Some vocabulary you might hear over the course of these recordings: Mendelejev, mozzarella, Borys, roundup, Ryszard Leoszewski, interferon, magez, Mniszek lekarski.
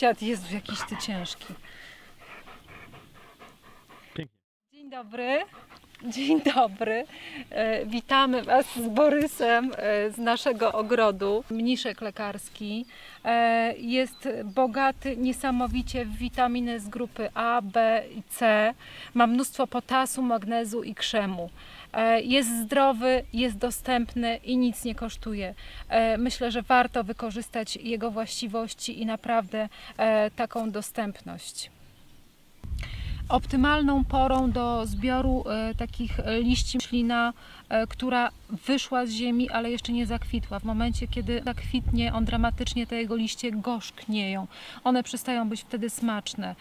siad. Jezu, jakiś ty ciężki. Dzień dobry. Dzień dobry. Witamy Was z Borysem z naszego ogrodu. Mniszek lekarski jest bogaty niesamowicie w witaminy z grupy A, B i C. Ma mnóstwo potasu, magnezu i krzemu. Jest zdrowy, jest dostępny i nic nie kosztuje. Myślę, że warto wykorzystać jego właściwości i naprawdę taką dostępność. Optymalną porą do zbioru takich liści ślina, która wyszła z ziemi, ale jeszcze nie zakwitła. W momencie, kiedy zakwitnie, on dramatycznie, te jego liście gorzknieją. One przestają być wtedy smaczne.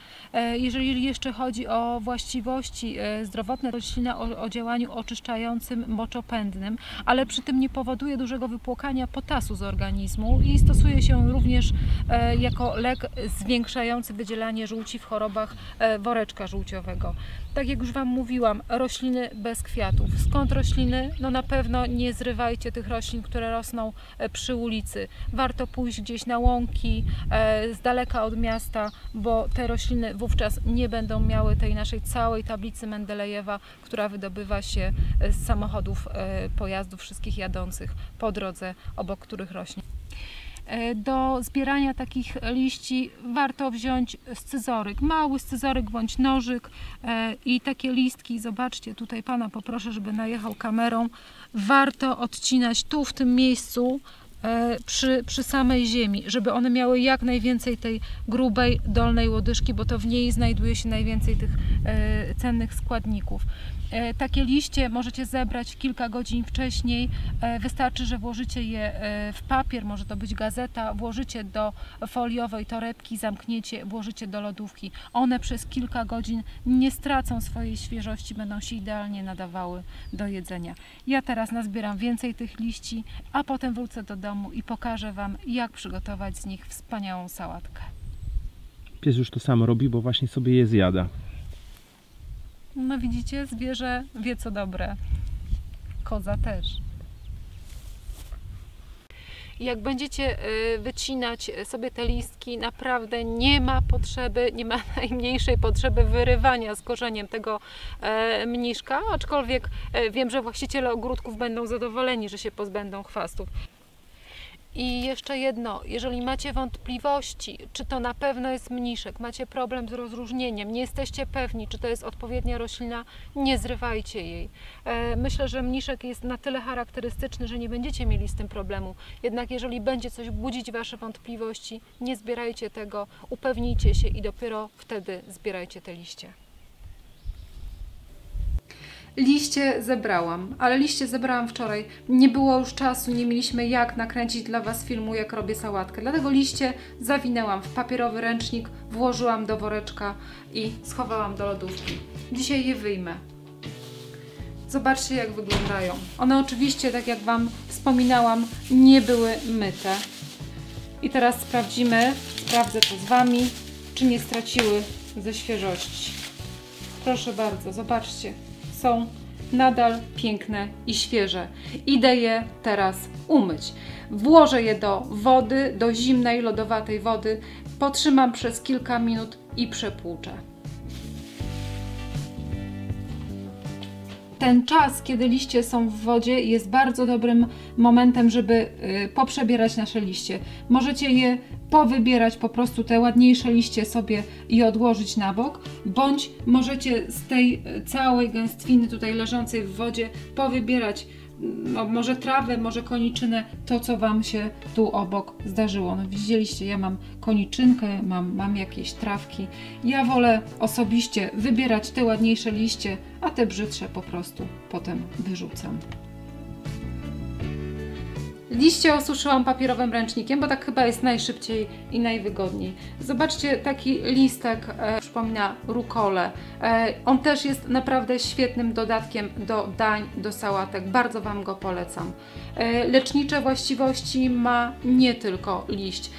Jeżeli jeszcze chodzi o właściwości zdrowotne, to ślina o działaniu oczyszczającym, moczopędnym, ale przy tym nie powoduje dużego wypłukania potasu z organizmu i stosuje się również jako lek zwiększający wydzielanie żółci w chorobach woreczka żółciowego. Tak jak już Wam mówiłam, rośliny bez kwiatów. Skąd rośliny? No na pewno nie zrywajcie tych roślin, które rosną przy ulicy. Warto pójść gdzieś na łąki, z daleka od miasta, bo te rośliny wówczas nie będą miały tej naszej całej tablicy Mendelejewa, która wydobywa się z samochodów, pojazdów wszystkich jadących po drodze, obok których rośnie. Do zbierania takich liści warto wziąć scyzoryk, mały scyzoryk bądź nożyk i takie listki, zobaczcie, tutaj Pana poproszę, żeby najechał kamerą, warto odcinać tu, w tym miejscu, przy samej ziemi, żeby one miały jak najwięcej tej grubej, dolnej łodyżki, bo to w niej znajduje się najwięcej tych cennych składników. Takie liście możecie zebrać kilka godzin wcześniej, wystarczy, że włożycie je w papier, może to być gazeta, włożycie do foliowej torebki, zamkniecie, włożycie do lodówki. One przez kilka godzin nie stracą swojej świeżości, będą się idealnie nadawały do jedzenia. Ja teraz nazbieram więcej tych liści, a potem wrócę do domu i pokażę Wam, jak przygotować z nich wspaniałą sałatkę. Pies już to samo robi, bo właśnie sobie je zjada. No widzicie, zwierzę wie co dobre. Koza też. Jak będziecie wycinać sobie te listki, naprawdę nie ma potrzeby, nie ma najmniejszej potrzeby wyrywania z korzeniem tego mniszka, aczkolwiek wiem, że właściciele ogródków będą zadowoleni, że się pozbędą chwastów. I jeszcze jedno, jeżeli macie wątpliwości, czy to na pewno jest mniszek, macie problem z rozróżnieniem, nie jesteście pewni, czy to jest odpowiednia roślina, nie zrywajcie jej. Myślę, że mniszek jest na tyle charakterystyczny, że nie będziecie mieli z tym problemu. Jednak jeżeli będzie coś budzić Wasze wątpliwości, nie zbierajcie tego, upewnijcie się i dopiero wtedy zbierajcie te liście. Liście zebrałam, ale liście zebrałam wczoraj. Nie było już czasu, nie mieliśmy jak nakręcić dla Was filmu, jak robię sałatkę. Dlatego liście zawinęłam w papierowy ręcznik, włożyłam do woreczka i schowałam do lodówki. Dzisiaj je wyjmę. Zobaczcie, jak wyglądają. One oczywiście, tak jak Wam wspominałam, nie były myte. I teraz sprawdzę to z Wami, czy nie straciły ze świeżości. Proszę bardzo, zobaczcie. Są nadal piękne i świeże. Idę je teraz umyć. Włożę je do wody, do zimnej, lodowatej wody. Potrzymam przez kilka minut i przepłuczę. Ten czas, kiedy liście są w wodzie, jest bardzo dobrym momentem, żeby poprzebierać nasze liście. Możecie je powybierać, po prostu te ładniejsze liście sobie i odłożyć na bok, bądź możecie z tej całej gęstwiny tutaj leżącej w wodzie powybierać może trawę, może koniczynę, to co Wam się tu obok zdarzyło. No, widzieliście, ja mam koniczynkę, mam jakieś trawki. Ja wolę osobiście wybierać te ładniejsze liście, a te brzydsze po prostu potem wyrzucam. Liście osuszyłam papierowym ręcznikiem, bo tak chyba jest najszybciej i najwygodniej. Zobaczcie, taki listek przypomina rukolę. On też jest naprawdę świetnym dodatkiem do dań, do sałatek. Bardzo Wam go polecam. Lecznicze właściwości ma nie tylko liść.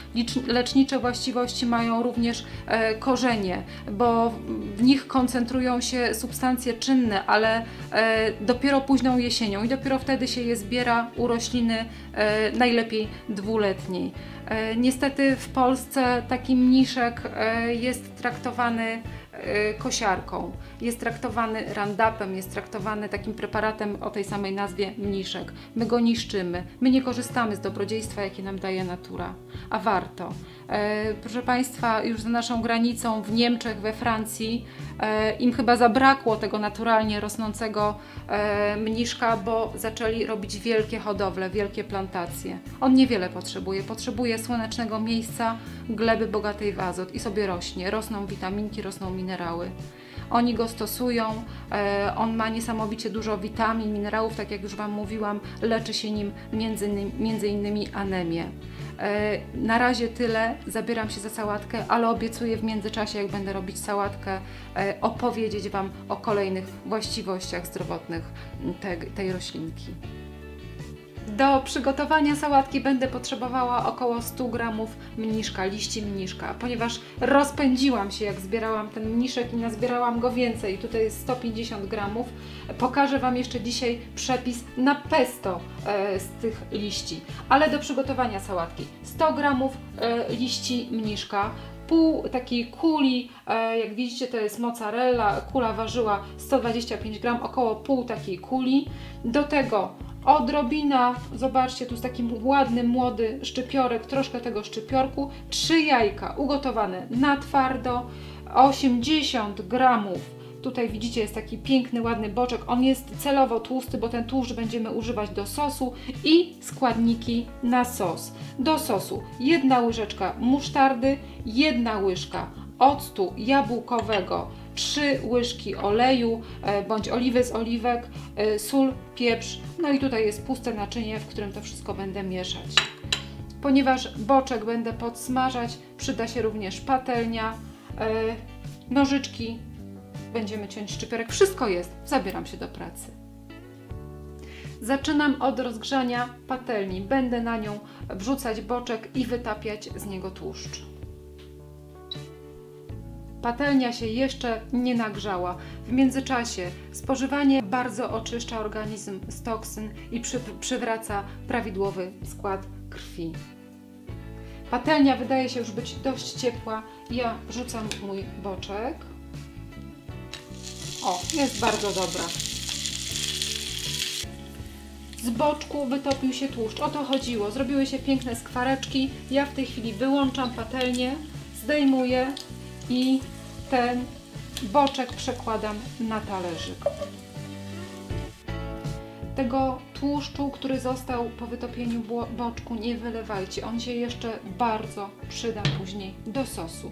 Lecznicze właściwości mają również korzenie, bo w nich koncentrują się substancje czynne, ale dopiero późną jesienią i dopiero wtedy się je zbiera u rośliny najlepiej dwuletniej. Niestety w Polsce taki mniszek jest traktowany kosiarką, jest traktowany roundupem, jest traktowany takim preparatem o tej samej nazwie mniszek. My go niszczymy, my nie korzystamy z dobrodziejstwa, jakie nam daje natura, a warto. Proszę Państwa, już za naszą granicą, w Niemczech, we Francji, im chyba zabrakło tego naturalnie rosnącego mniszka, bo zaczęli robić wielkie hodowle, wielkie plantacje. On niewiele potrzebuje, potrzebuje słonecznego miejsca, gleby bogatej w azot i sobie rośnie. Rosną witaminki, rosną minerały. Oni go stosują, on ma niesamowicie dużo witamin, minerałów, tak jak już Wam mówiłam, leczy się nim między innymi anemię. Na razie tyle, zabieram się za sałatkę, ale obiecuję w międzyczasie, jak będę robić sałatkę, opowiedzieć Wam o kolejnych właściwościach zdrowotnych tej roślinki. Do przygotowania sałatki będę potrzebowała około 100 g mniszka, liści mniszka, ponieważ rozpędziłam się, jak zbierałam ten mniszek i nazbierałam go więcej. Tutaj jest 150 g. Pokażę Wam jeszcze dzisiaj przepis na pesto z tych liści. Ale do przygotowania sałatki 100 g liści mniszka, pół takiej kuli, jak widzicie to jest mozzarella, kula ważyła 125 g, około pół takiej kuli. Do tego odrobina, zobaczcie, tu jest taki ładny, młody szczypiorek, troszkę tego szczypiorku, 3 jajka ugotowane na twardo, 80 gramów. Tutaj widzicie, jest taki piękny, ładny boczek. On jest celowo tłusty, bo ten tłuszcz będziemy używać do sosu i składniki na sos. Do sosu 1 łyżeczka musztardy, 1 łyżka octu jabłkowego, 3 łyżki oleju bądź oliwy z oliwek, sól, pieprz, no i tutaj jest puste naczynie, w którym to wszystko będę mieszać. Ponieważ boczek będę podsmażać, przyda się również patelnia, nożyczki, będziemy ciąć szczypiorek, wszystko jest, zabieram się do pracy. Zaczynam od rozgrzania patelni, będę na nią wrzucać boczek i wytapiać z niego tłuszcz. Patelnia się jeszcze nie nagrzała. W międzyczasie spożywanie bardzo oczyszcza organizm z toksyn i przywraca prawidłowy skład krwi. Patelnia wydaje się już być dość ciepła. Ja wrzucam mój boczek. O, jest bardzo dobra. Z boczku wytopił się tłuszcz. O to chodziło. Zrobiły się piękne skwareczki. Ja w tej chwili wyłączam patelnię, zdejmuję i ten boczek przekładam na talerzyk. Tego tłuszczu, który został po wytopieniu boczku, nie wylewajcie. On się jeszcze bardzo przyda później do sosu.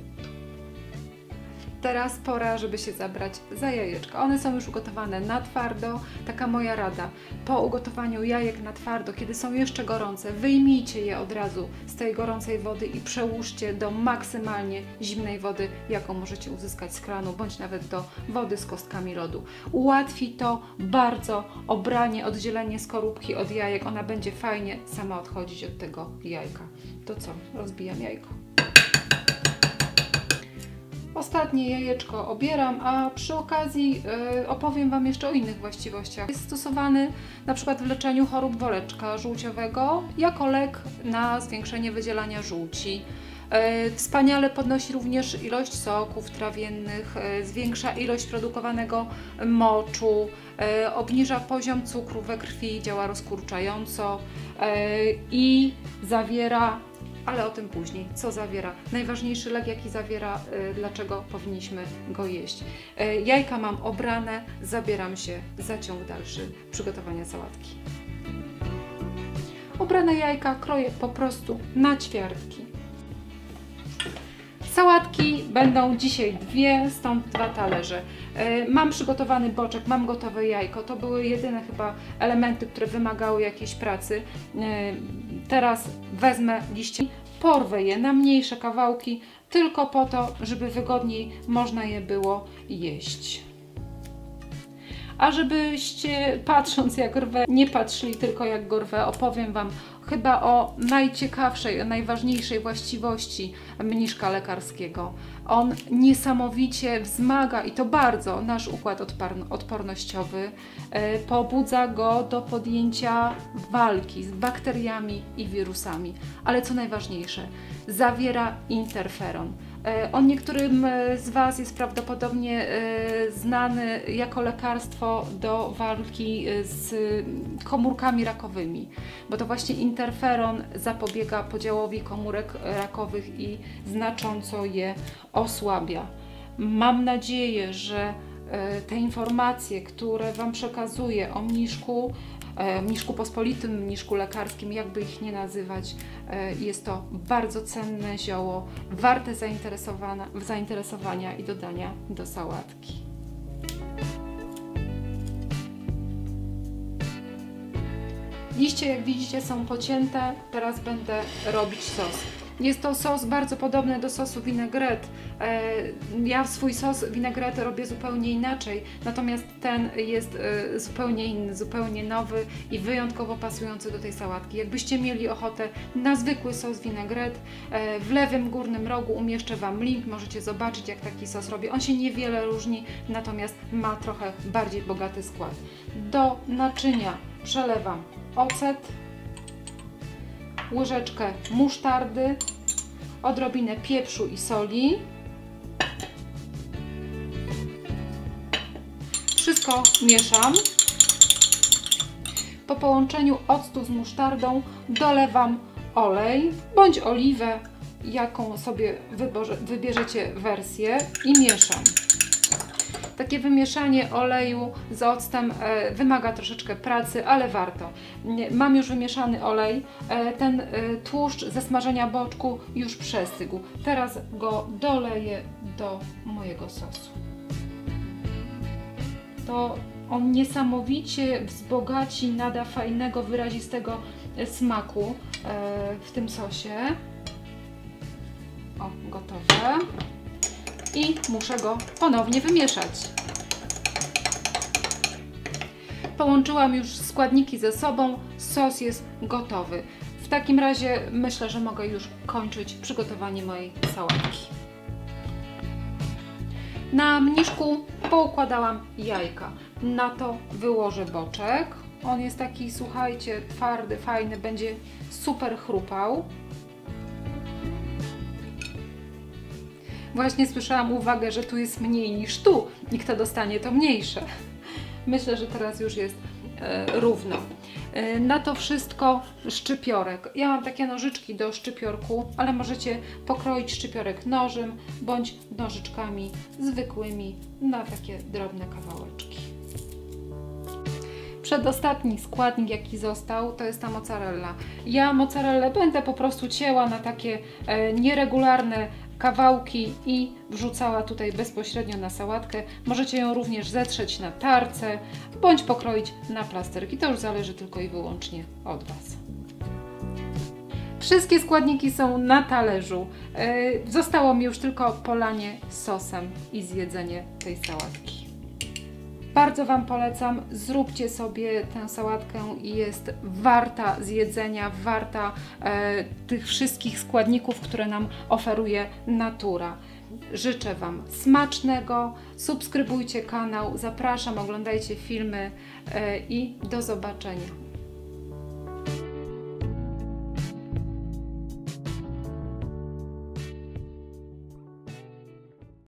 Teraz pora, żeby się zabrać za jajeczka. One są już ugotowane na twardo. Taka moja rada. Po ugotowaniu jajek na twardo, kiedy są jeszcze gorące, wyjmijcie je od razu z tej gorącej wody i przełóżcie do maksymalnie zimnej wody, jaką możecie uzyskać z kranu, bądź nawet do wody z kostkami lodu. Ułatwi to bardzo obranie, oddzielenie skorupki od jajek. Ona będzie fajnie sama odchodzić od tego jajka. To co? Rozbijam jajko. Ostatnie jajeczko obieram, a przy okazji opowiem Wam jeszcze o innych właściwościach. Jest stosowany na przykład w leczeniu chorób woreczka żółciowego jako lek na zwiększenie wydzielania żółci. Wspaniale podnosi również ilość soków trawiennych, zwiększa ilość produkowanego moczu, obniża poziom cukru we krwi, działa rozkurczająco i zawiera, ale o tym później, co zawiera. Najważniejszy lek, jaki zawiera, dlaczego powinniśmy go jeść. Jajka mam obrane, zabieram się za ciąg dalszy przygotowania sałatki. Obrane jajka kroję po prostu na ćwiartki. Sałatki będą dzisiaj dwie, stąd 2 talerze. Mam przygotowany boczek, mam gotowe jajko. To były jedyne chyba elementy, które wymagały jakiejś pracy. Teraz wezmę liści, porwę je na mniejsze kawałki, tylko po to, żeby wygodniej można je było jeść. A żebyście, patrząc jak rwę, nie patrzyli tylko jak go rwę, opowiem Wam chyba o najciekawszej, najważniejszej właściwości mniszka lekarskiego. On niesamowicie wzmaga, i to bardzo, nasz układ odpornościowy, pobudza go do podjęcia walki z bakteriami i wirusami. Ale co najważniejsze, zawiera interferon. On niektórym z Was jest prawdopodobnie znany jako lekarstwo do walki z komórkami rakowymi, bo to właśnie interferon zapobiega podziałowi komórek rakowych i znacząco je osłabia. Mam nadzieję, że te informacje, które Wam przekazuję o mniszku pospolitym, mniszku lekarskim, jakby ich nie nazywać, jest to bardzo cenne zioło, warte zainteresowania i dodania do sałatki. Liście, jak widzicie, są pocięte, teraz będę robić sos. Jest to sos bardzo podobny do sosu vinaigrette. Ja swój sos vinaigrette robię zupełnie inaczej, natomiast ten jest zupełnie inny, zupełnie nowy i wyjątkowo pasujący do tej sałatki. Jakbyście mieli ochotę na zwykły sos vinaigrette, w lewym górnym rogu umieszczę Wam link, możecie zobaczyć, jak taki sos robię. On się niewiele różni, natomiast ma trochę bardziej bogaty skład. Do naczynia przelewam ocet, łyżeczkę musztardy, odrobinę pieprzu i soli. Wszystko mieszam. Po połączeniu octu z musztardą dolewam olej bądź oliwę, jaką sobie wybierzecie wersję, i mieszam. Takie wymieszanie oleju z octem wymaga troszeczkę pracy, ale warto. Mam już wymieszany olej, ten tłuszcz ze smażenia boczku już przestygł. Teraz go doleję do mojego sosu. To on niesamowicie wzbogaci, nada fajnego, wyrazistego smaku w tym sosie. O, gotowe. I muszę go ponownie wymieszać. Połączyłam już składniki ze sobą, sos jest gotowy. W takim razie myślę, że mogę już kończyć przygotowanie mojej sałatki. Na mniszku poukładałam jajka. Na to wyłożę boczek. On jest taki, słuchajcie, twardy, fajny, będzie super chrupał. Właśnie słyszałam uwagę, że tu jest mniej niż tu i kto dostanie to mniejsze. Myślę, że teraz już jest równo. Na to wszystko szczypiorek. Ja mam takie nożyczki do szczypiorku, ale możecie pokroić szczypiorek nożem bądź nożyczkami zwykłymi na takie drobne kawałeczki. Przedostatni składnik, jaki został, to jest ta mozzarella. Ja mozzarellę będę po prostu cięła na takie nieregularne kawałki i wrzucała tutaj bezpośrednio na sałatkę. Możecie ją również zetrzeć na tarce bądź pokroić na plasterki. To już zależy tylko i wyłącznie od Was. Wszystkie składniki są na talerzu. Zostało mi już tylko polanie sosem i zjedzenie tej sałatki. Bardzo Wam polecam, zróbcie sobie tę sałatkę i jest warta zjedzenia, warta tych wszystkich składników, które nam oferuje natura. Życzę Wam smacznego, subskrybujcie kanał, zapraszam, oglądajcie filmy i do zobaczenia.